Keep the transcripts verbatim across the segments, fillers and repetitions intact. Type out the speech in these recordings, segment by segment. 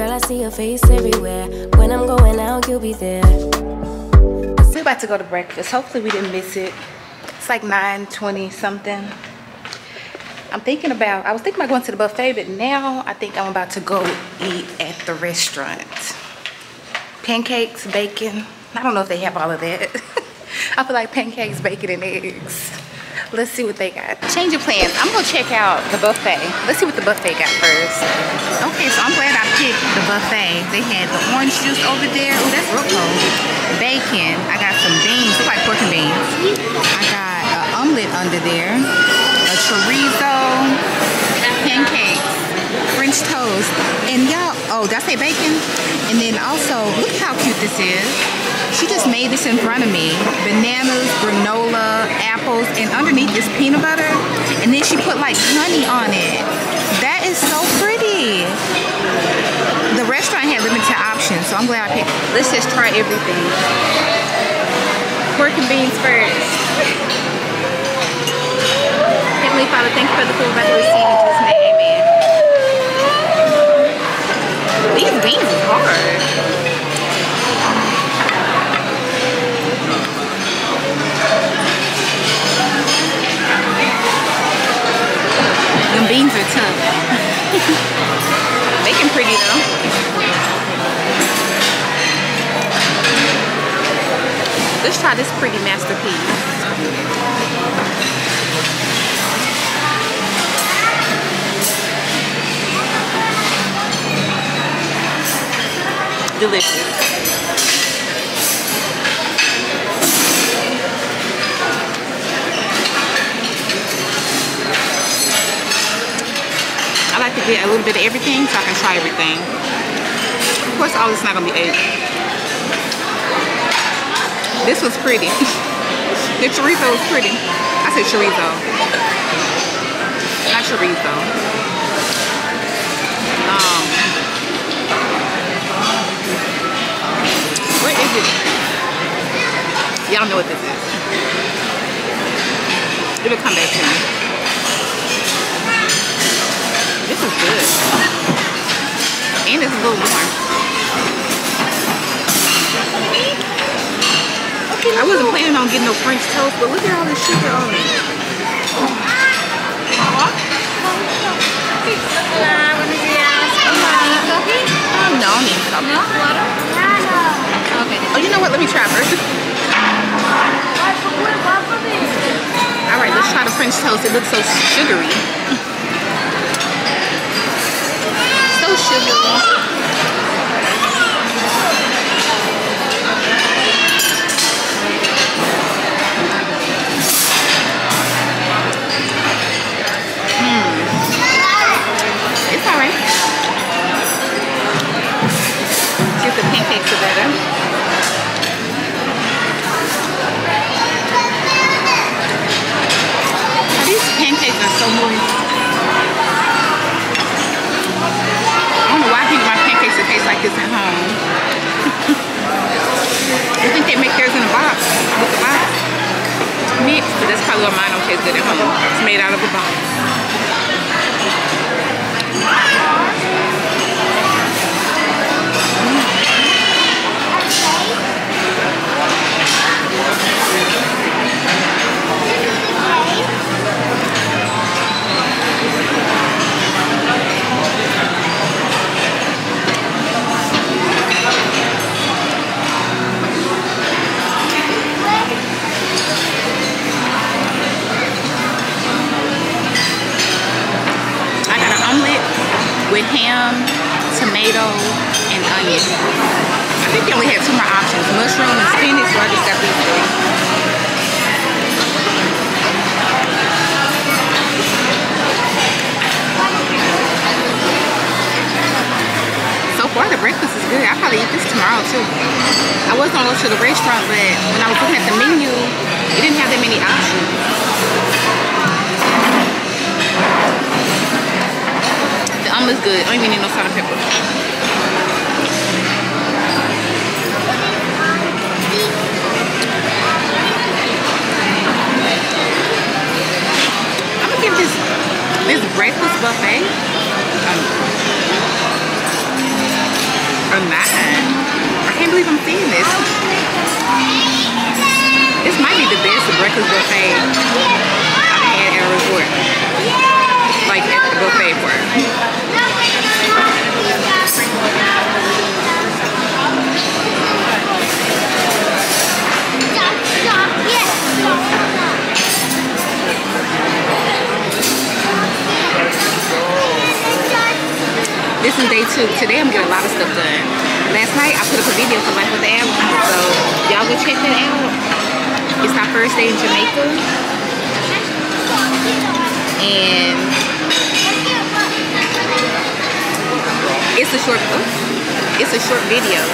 Girl, I see your face everywhere. When I'm going out, you'll be there. We're about to go to breakfast. Hopefully we didn't miss it. It's like nine twenty something. I'm thinking about, I was thinking about going to the buffet, but now I think I'm about to go eat at the restaurant. Pancakes, bacon. I don't know if they have all of that. I feel like pancakes, bacon, and eggs. Let's see what they got. Change of plans. I'm gonna check out the buffet. Let's see what the buffet got first. Okay, so I'm glad I picked the buffet. They had the orange juice over there. Oh, that's real cold. Bacon. I got some beans. Look like pork and beans. I got an omelet under there. A chorizo. Pancakes. French toast. And y'all, oh, did I say bacon? And then also, look how cute this is. She just made this in front of me. Bananas, granola, apples, and underneath is peanut butter. And then she put like honey on it. That is so pretty. The restaurant had limited options, so I'm glad I picked. Let's just try everything. Pork and beans first. Heavenly Father, thank you for the food that we received in Jesus' name, amen. These beans are hard. The beans are tough. Bacon pretty though. Let's try this pretty masterpiece. Delicious. I like to get a little bit of everything so I can try everything. Of course, all this is not going to be ate. This was pretty. The chorizo was pretty. I said chorizo. Not chorizo. Um, what is it? Y'all know what this is. It'll come back to me. This is good. And it's a little warm. I wasn't planning on getting no French toast, but look at all this sugar on it. Oh, no, I need coffee. Okay. Oh, you know what? Let me try first. Alright, let's try the French toast. It looks so sugary. Sugar. Mm. It's alright. Get the pancakes together. Is at home. I think they make theirs in a box. With the box mixed, but that's probably what mine don't taste good at home. It's made out of a box. With ham, tomato, and onion. I think they only had two more options, mushroom and spinach, so I just got these three. So far the breakfast is good. I'll probably eat this tomorrow too. I was gonna go to the restaurant, but when I was looking at the menu, it didn't have that many options. The omelet is good. I don't even need no salt and pepper. I'm gonna give this this breakfast buffet. Um, online. I can't believe I'm seeing this. This might be the best breakfast buffet I've had at a resort. Like at the buffet part. This is day two. Today I'm getting a lot of stuff done. Last night I put up a video for Life with Ab, so y'all go check that out. It's my first day in Jamaica. And it's a short oops, it's a short video.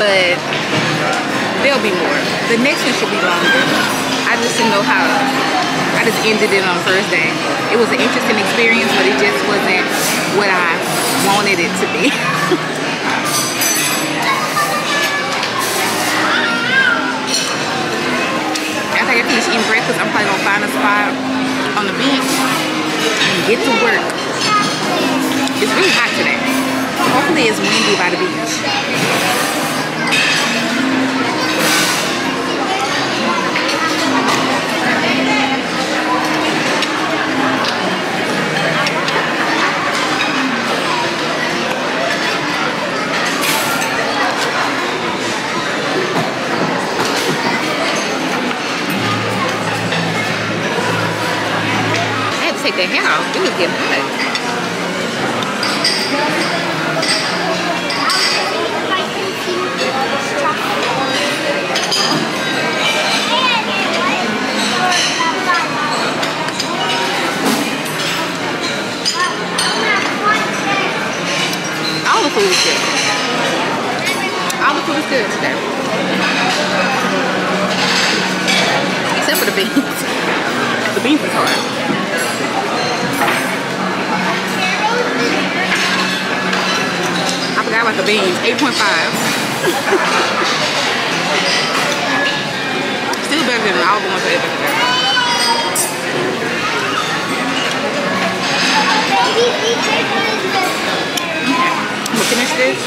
But there'll be more. The next one should be longer. I just didn't know how. I just ended it on Thursday. It was an interesting experience, but it just wasn't what I wanted it to be. After I finish eating breakfast, I'm probably gonna find a spot on the beach and get to work. It's really hot today. Hopefully it's windy by the beach. The hair off, it was getting hot. All the food is good. All the food is good today. Except for the beans. The beans are hard. I forgot about the beans. eight point five. Still better than all the ones I ever had. I'm gonna finish this.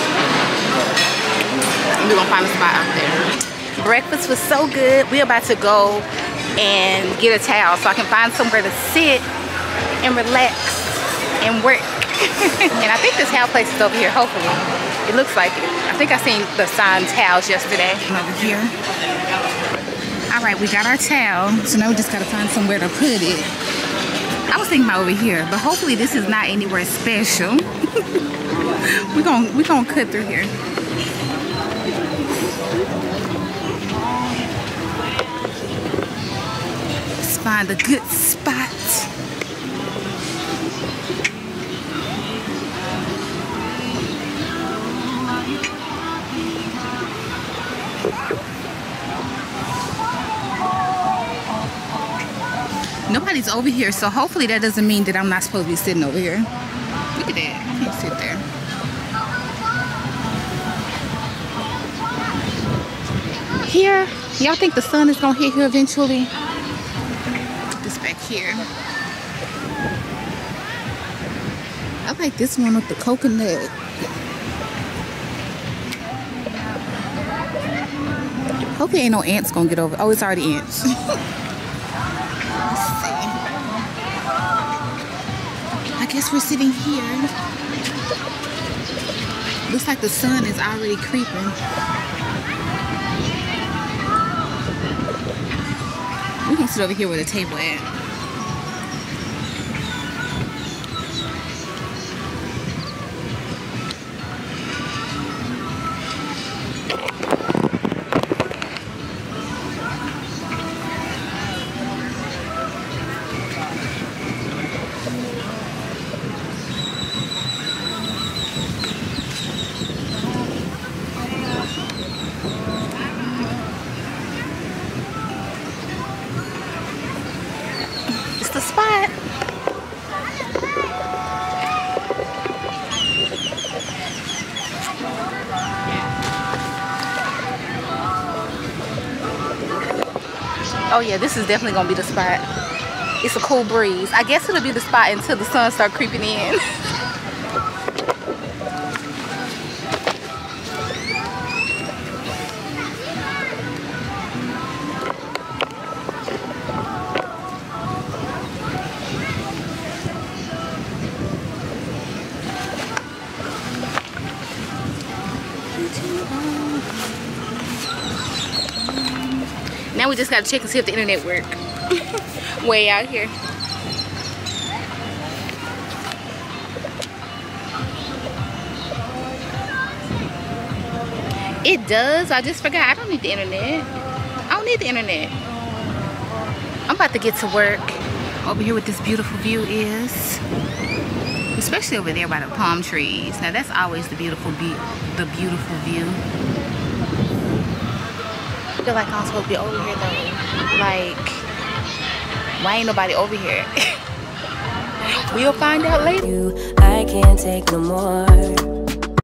And we're gonna find a spot out there. Breakfast was so good. We're about to go and get a towel so I can find somewhere to sit and relax and work. And I think this towel place is over here, hopefully. It looks like it. I think I seen the sign towels yesterday. Over here. Alright, we got our towel. So now we just gotta find somewhere to put it. I was thinking about over here, but hopefully this is not anywhere special. We're gonna we're gonna cut through here. Let's find a good spot. Nobody's over here, so hopefully that doesn't mean that I'm not supposed to be sitting over here. Look at that. I can't sit there. Here, y'all think the sun is gonna hit here eventually? Put this back here. I like this one with the coconut. Hopefully ain't no ants gonna get over. Oh, it's already ants. I guess we're sitting here. Looks like the sun is already creeping. We're gonna sit over here with a table at. Oh yeah, this is definitely gonna be the spot. It's a cool breeze. I guess it'll be the spot until the sun starts creeping in. Now we just gotta check and see if the internet work. Way out here. It does. I just forgot. I don't need the internet. I don't need the internet. I'm about to get to work. Over here what this beautiful view is. Especially over there by the palm trees. Now that's always the beautiful view. Be the beautiful view. I feel like I'm supposed to be over here though. Like, why ain't nobody over here? We'll find out later. I can't take no more.